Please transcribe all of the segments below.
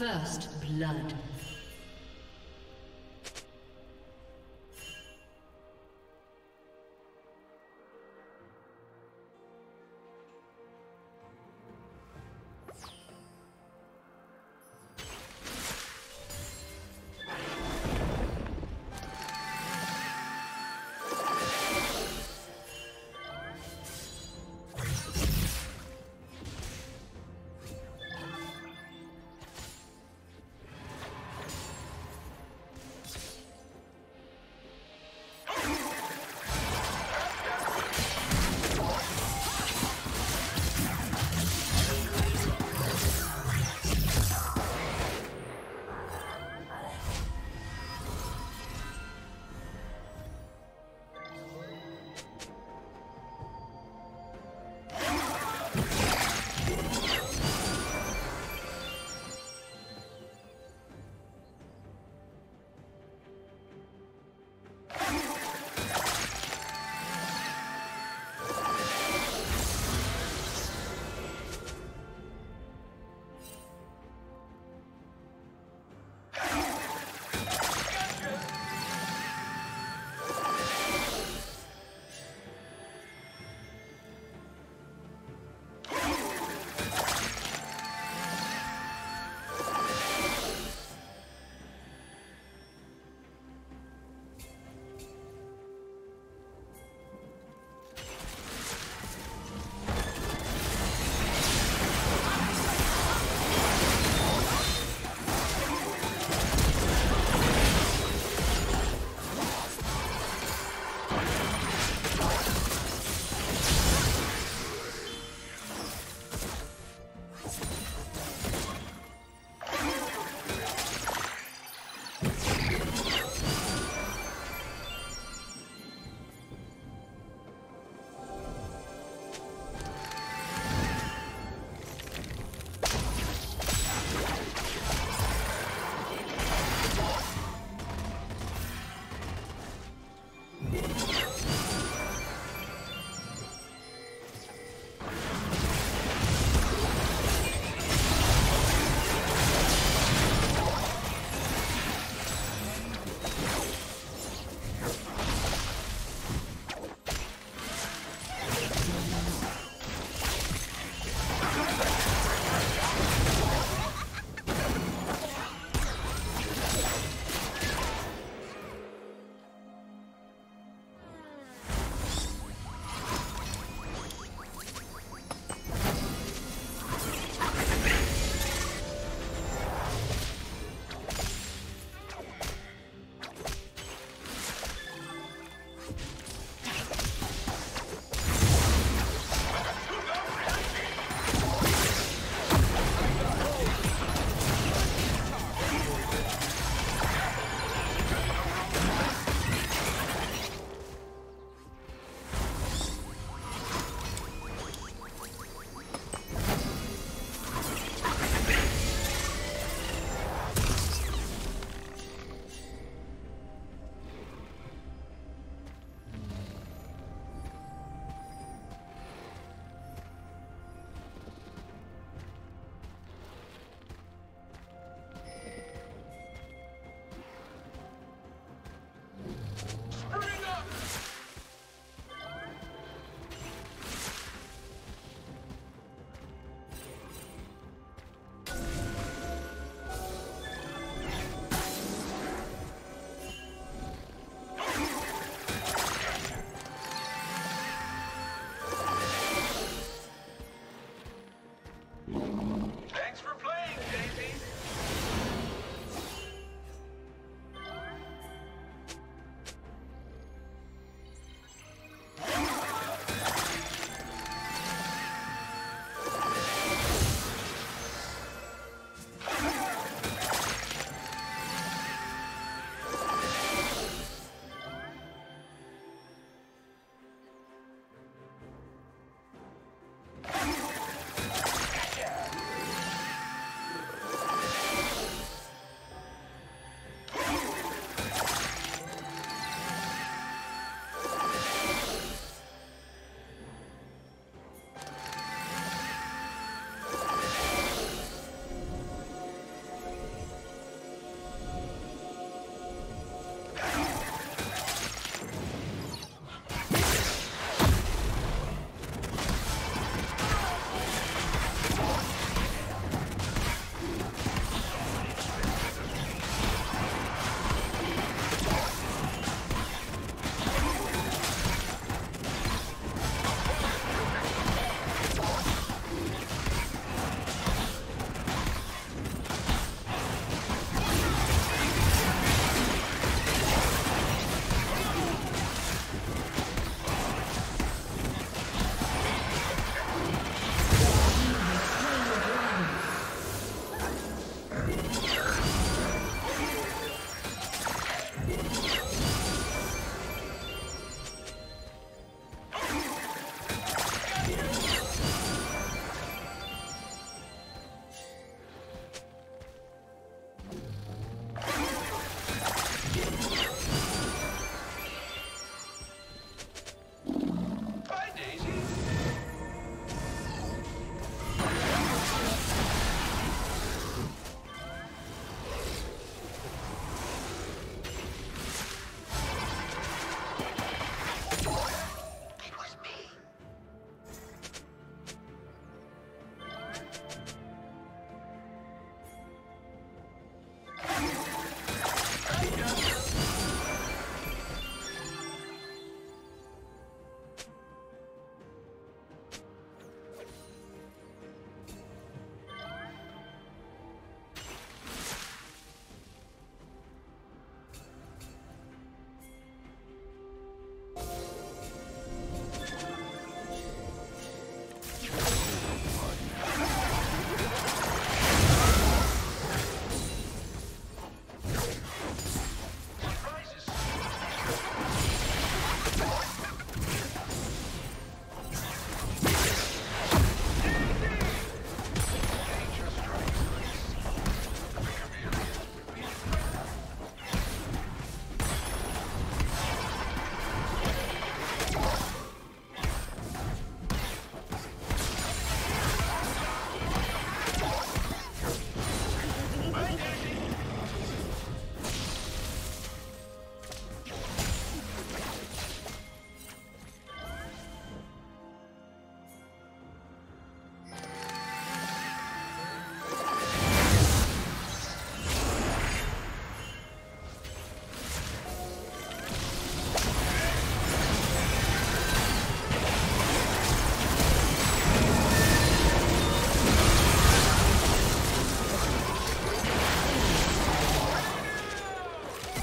First blood.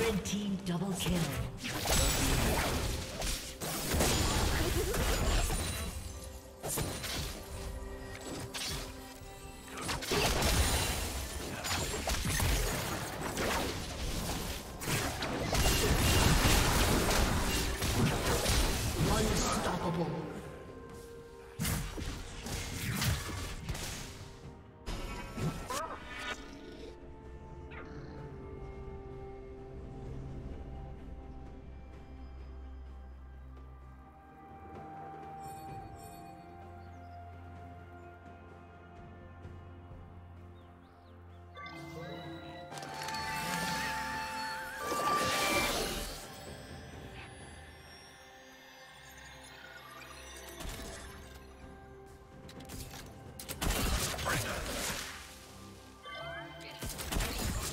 Red team double kill.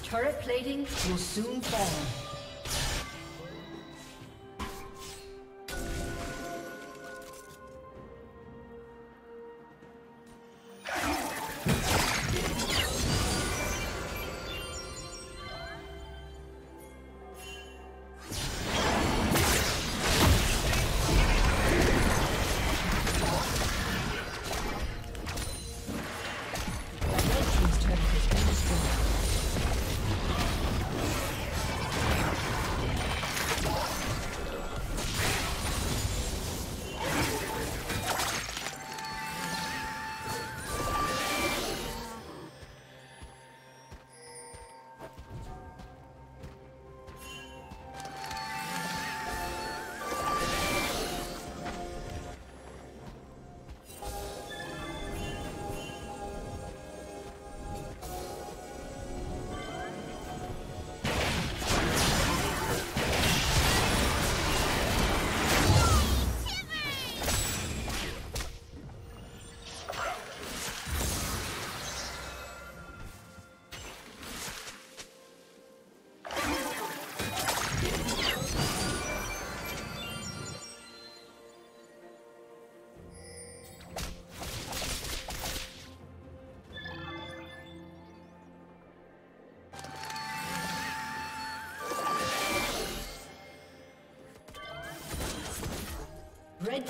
Turret plating will soon fall. Red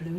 Blue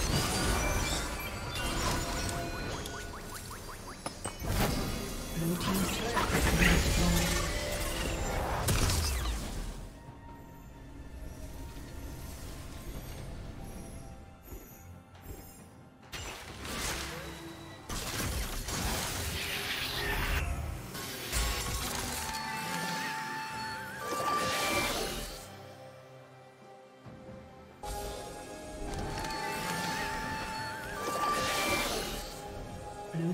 Blue team's turret has been destroyed. Blue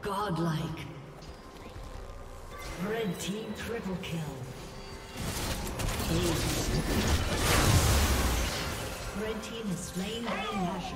Godlike. Red team triple kill. Jeez. Red team has slain Lane Asher.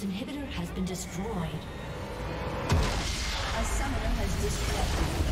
Inhibitor has been destroyed. A summoner has disconnected.